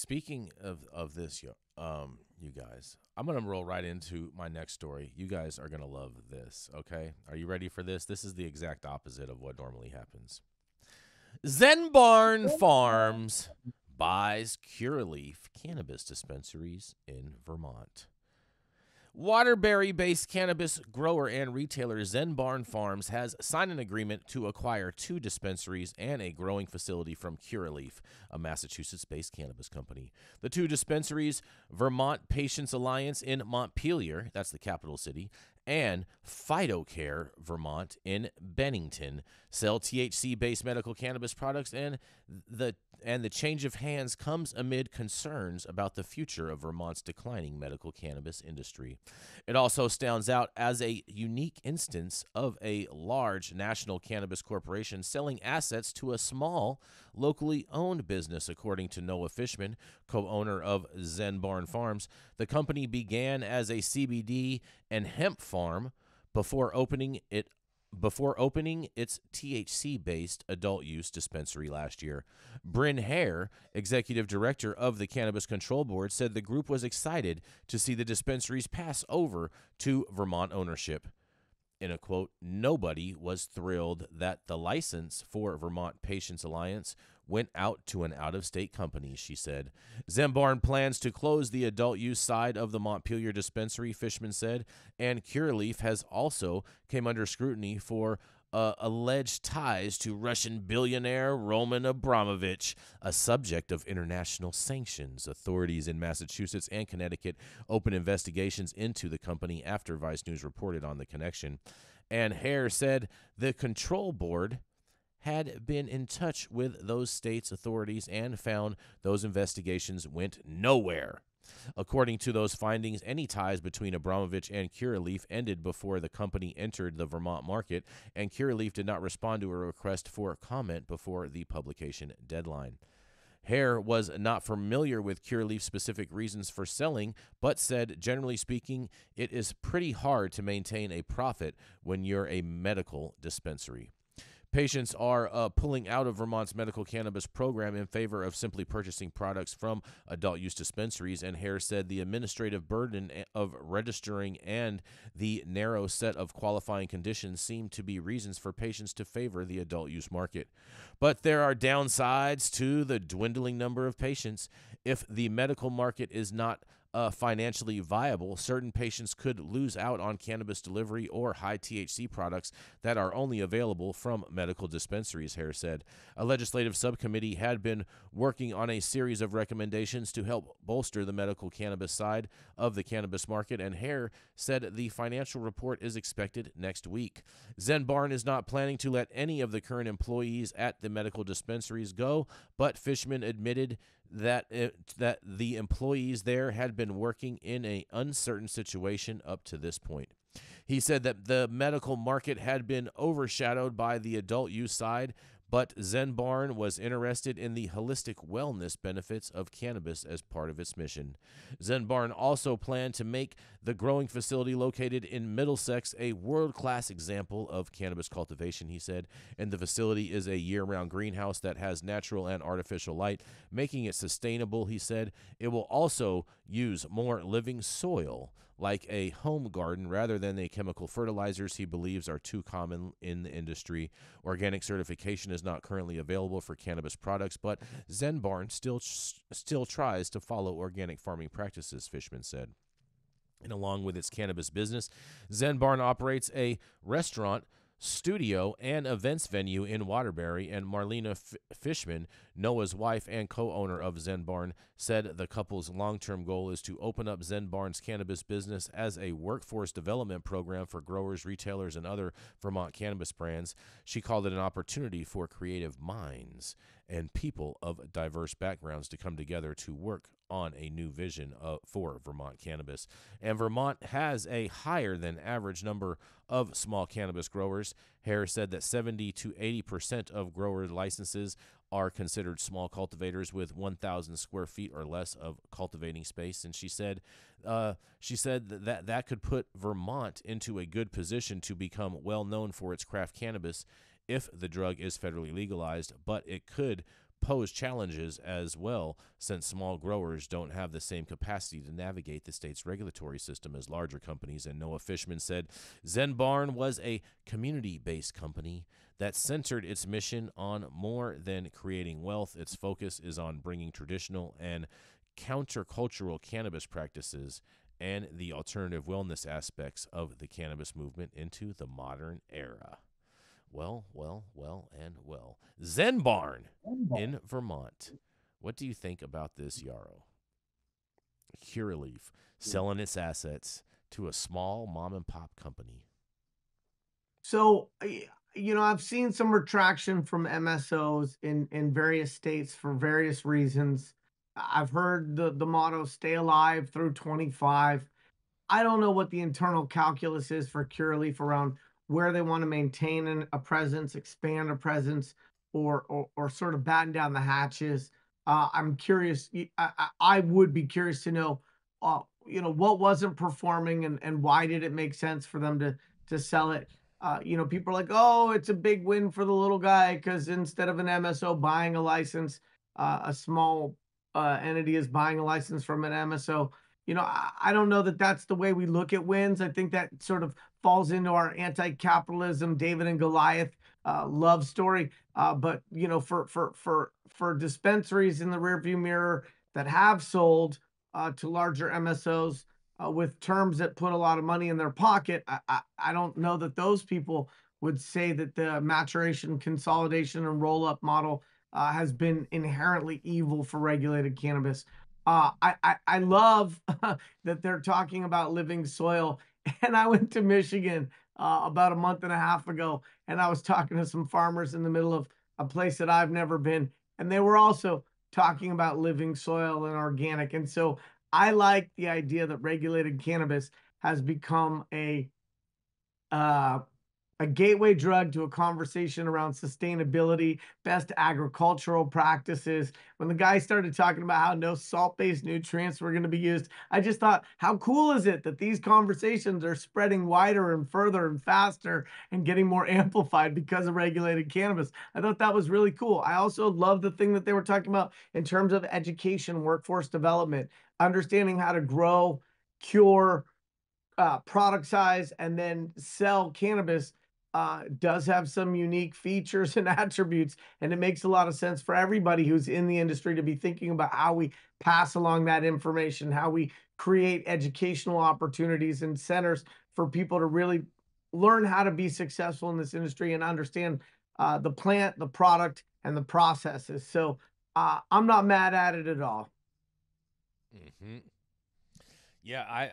Speaking of this, you guys, I'm going to roll right into my next story. You guys are going to love this, okay? Are you ready for this? This is the exact opposite of what normally happens. Zen Barn Farms buys Curaleaf cannabis dispensaries in Vermont. Waterbury-based cannabis grower and retailer Zen Barn Farms has signed an agreement to acquire 2 dispensaries and a growing facility from Curaleaf, a Massachusetts-based cannabis company. The 2 dispensaries, Vermont Patients Alliance in Montpelier, that's the capital city, and PhytoCare Vermont in Bennington, sell THC-based medical cannabis products, and the change of hands comes amid concerns about the future of Vermont's declining medical cannabis industry. It also stands out as a unique instance of a large national cannabis corporation selling assets to a small, locally owned business, according to Noah Fishman, co-owner of Zen Barn Farms. The company began as a CBD and hemp farm before opening its THC-based adult-use dispensary last year. Bryn Hare, executive director of the Cannabis Control Board, said the group was excited to see the dispensaries pass over to Vermont ownership. In a quote, "Nobody was thrilled that the license for Vermont Patients Alliance went out to an out-of-state company," she said. Zen Barn plans to close the adult-use side of the Montpelier dispensary, Fishman said, and Curaleaf has also come under scrutiny for alleged ties to Russian billionaire Roman Abramovich, a subject of international sanctions. Authorities in Massachusetts and Connecticut opened investigations into the company after Vice News reported on the connection. And Hare said the control board had been in touch with those states' authorities and found those investigations went nowhere. According to those findings, any ties between Abramovich and Curaleaf ended before the company entered the Vermont market, and Curaleaf did not respond to a request for comment before the publication deadline. Hare was not familiar with Curaleaf's specific reasons for selling, but said, generally speaking, it is pretty hard to maintain a profit when you're a medical dispensary. Patients are pulling out of Vermont's medical cannabis program in favor of simply purchasing products from adult-use dispensaries, and Hare said the administrative burden of registering and the narrow set of qualifying conditions seem to be reasons for patients to favor the adult-use market. But there are downsides to the dwindling number of patients. If the medical market is not financially viable, certain patients could lose out on cannabis delivery or high THC products that are only available from medical dispensaries, Hare said. A legislative subcommittee had been working on a series of recommendations to help bolster the medical cannabis side of the cannabis market, and Hare said the financial report is expected next week. Zen Barn is not planning to let any of the current employees at the medical dispensaries go, but Fishman admitted that the employees there had been working in an uncertain situation up to this point. He said that the medical market had been overshadowed by the adult use side, but Zen Barn was interested in the holistic wellness benefits of cannabis as part of its mission. Zen Barn also planned to make the growing facility located in Middlesex a world-class example of cannabis cultivation, he said, and the facility is a year-round greenhouse that has natural and artificial light, making it sustainable, he said. It will also use more living soil, like a home garden, rather than the chemical fertilizers he believes are too common in the industry. Organic certification is not currently available for cannabis products, but Zen Barn still tries to follow organic farming practices, Fishman said. And along with its cannabis business, Zen Barn operates a restaurant, studio, and events venue in Waterbury, and Marlena Fishman, Noah's wife and co-owner of Zen Barn, said the couple's long-term goal is to open up Zen Barn's cannabis business as a workforce development program for growers, retailers, and other Vermont cannabis brands. She called it an opportunity for creative minds and people of diverse backgrounds to come together to work on a new vision for Vermont cannabis. And Vermont has a higher than average number of small cannabis growers. Hare said that 70 to 80% of grower licenses are considered small cultivators with 1,000 square feet or less of cultivating space. And she said that could put Vermont into a good position to become well known for its craft cannabis if the drug is federally legalized, but it could pose challenges as well, since small growers don't have the same capacity to navigate the state's regulatory system as larger companies. And Noah Fishman said, Zen Barn was a community-based company that centered its mission on more than creating wealth. Its focus is on bringing traditional and countercultural cannabis practices and the alternative wellness aspects of the cannabis movement into the modern era. Well, well, well, and well. Zen Barn in Vermont. What do you think about this, Yarrow? Curaleaf selling its assets to a small mom-and-pop company. So, you know, I've seen some retraction from MSOs in various states for various reasons. I've heard the motto, stay alive through 25. I don't know what the internal calculus is for Curaleaf around where they want to maintain a presence, expand a presence, or sort of batten down the hatches. I'm curious. I would be curious to know, you know, what wasn't performing and why did it make sense for them to sell it? You know, people are like, oh, it's a big win for the little guy because instead of an MSO buying a license, a small entity is buying a license from an MSO. You know, I don't know that that's the way we look at wins. I think that sort of falls into our anti-capitalism David and Goliath love story. But, you know, for dispensaries in the rearview mirror that have sold to larger MSOs with terms that put a lot of money in their pocket, I don't know that those people would say that the maturation, consolidation, and roll-up model has been inherently evil for regulated cannabis. I love that they're talking about living soil. And I went to Michigan about a month and a half ago, and I was talking to some farmers in the middle of a place that I've never been. And they were also talking about living soil and organic. And so I like the idea that regulated cannabis has become a gateway drug to a conversation around sustainability, best agricultural practices. When the guy started talking about how no salt-based nutrients were going to be used, I just thought, how cool is it that these conversations are spreading wider and further and faster and getting more amplified because of regulated cannabis? I thought that was really cool. I also love the thing that they were talking about in terms of education, workforce development, understanding how to grow, cure, product size, and then sell cannabis. Does have some unique features and attributes, and it makes a lot of sense for everybody who's in the industry to be thinking about how we pass along that information, how we create educational opportunities and centers for people to really learn how to be successful in this industry and understand the plant, the product, and the processes. So I'm not mad at it at all. Mm-hmm. Yeah,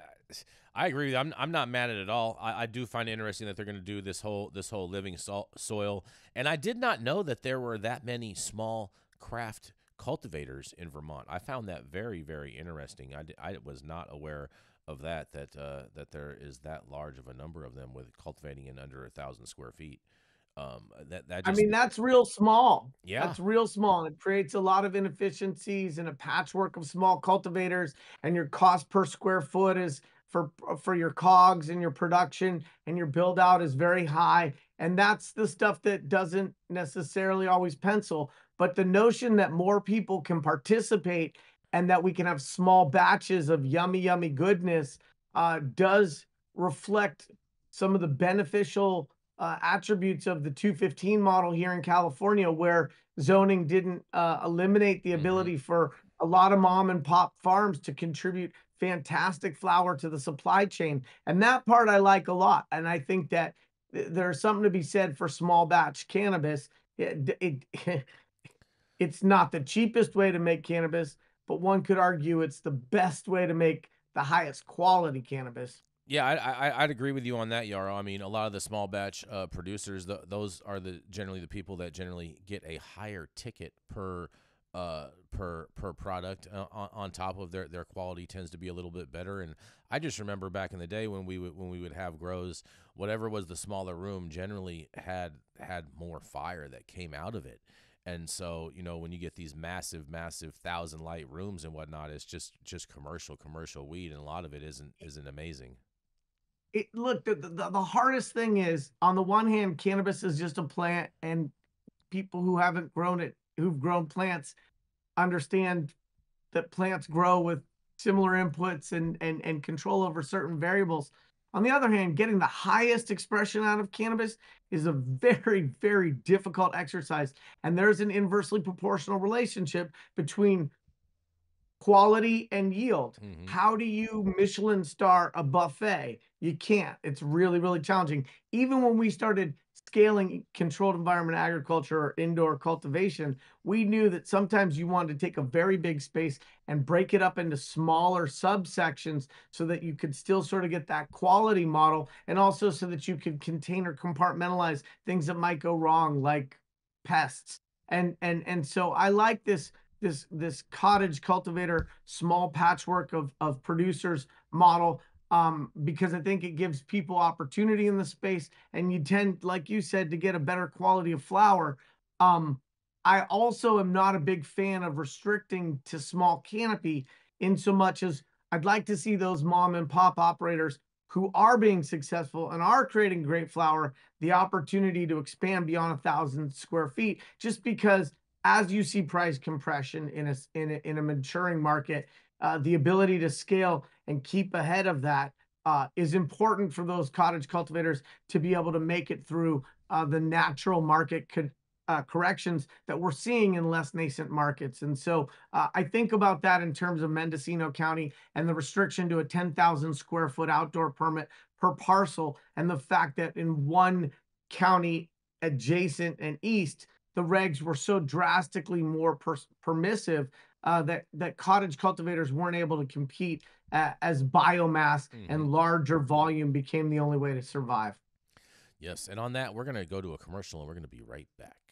I agree with you. I'm not mad at it at all. I do find it interesting that they're going to do this whole living soil. And I did not know that there were that many small craft cultivators in Vermont. I found that very, very interesting. I was not aware of that there is that large of a number of them with cultivating in under 1,000 square feet. That just, I mean, that's real small. Yeah, that's real small. It creates a lot of inefficiencies and a patchwork of small cultivators, and your cost per square foot is for your COGS and your production and your build out is very high. And that's the stuff that doesn't necessarily always pencil, but the notion that more people can participate and that we can have small batches of yummy, yummy goodness does reflect some of the beneficial attributes of the 215 model here in California, where zoning didn't eliminate the ability for a lot of mom and pop farms to contribute fantastic flower to the supply chain. And that part I like a lot. And I think that there's something to be said for small batch cannabis. It's not the cheapest way to make cannabis, but one could argue it's the best way to make the highest quality cannabis. Yeah, I'd agree with you on that, Yarrow. I mean, a lot of the small batch producers, those are generally the people that generally get a higher ticket per product on top of their quality tends to be a little bit better. And I just remember back in the day when we would have grows, whatever was the smaller room generally had more fire that came out of it. And so, you know, when you get these massive 1,000 light rooms and whatnot, it's just commercial weed, and a lot of it isn't amazing. Look, the hardest thing is, on the one hand, cannabis is just a plant, and people who haven't grown it who've grown plants understand that plants grow with similar inputs and control over certain variables. On the other hand, getting the highest expression out of cannabis is a very, very difficult exercise. And there's an inversely proportional relationship between quality and yield. Mm-hmm. How do you Michelin star a buffet? You can't. It's really, really challenging. Even when we started scaling controlled environment agriculture or indoor cultivation, we knew that sometimes you wanted to take a very big space and break it up into smaller subsections so that you could still sort of get that quality model, and also so that you could contain or compartmentalize things that might go wrong, like pests. And so I like this cottage cultivator, small patchwork of producers model, because I think it gives people opportunity in the space, and you tend, like you said, to get a better quality of flower. I also am not a big fan of restricting to small canopy, in so much as I'd like to see those mom and pop operators who are being successful and are creating great flower the opportunity to expand beyond 1,000 square feet, just because as you see price compression in a maturing market, the ability to scale and keep ahead of that is important for those cottage cultivators to be able to make it through the natural market corrections that we're seeing in less nascent markets. And so I think about that in terms of Mendocino County and the restriction to a 10,000 square foot outdoor permit per parcel, and the fact that in one county adjacent and east, the regs were so drastically more permissive that cottage cultivators weren't able to compete as biomass and larger volume became the only way to survive. Yes, and on that, we're going to go to a commercial and we're going to be right back.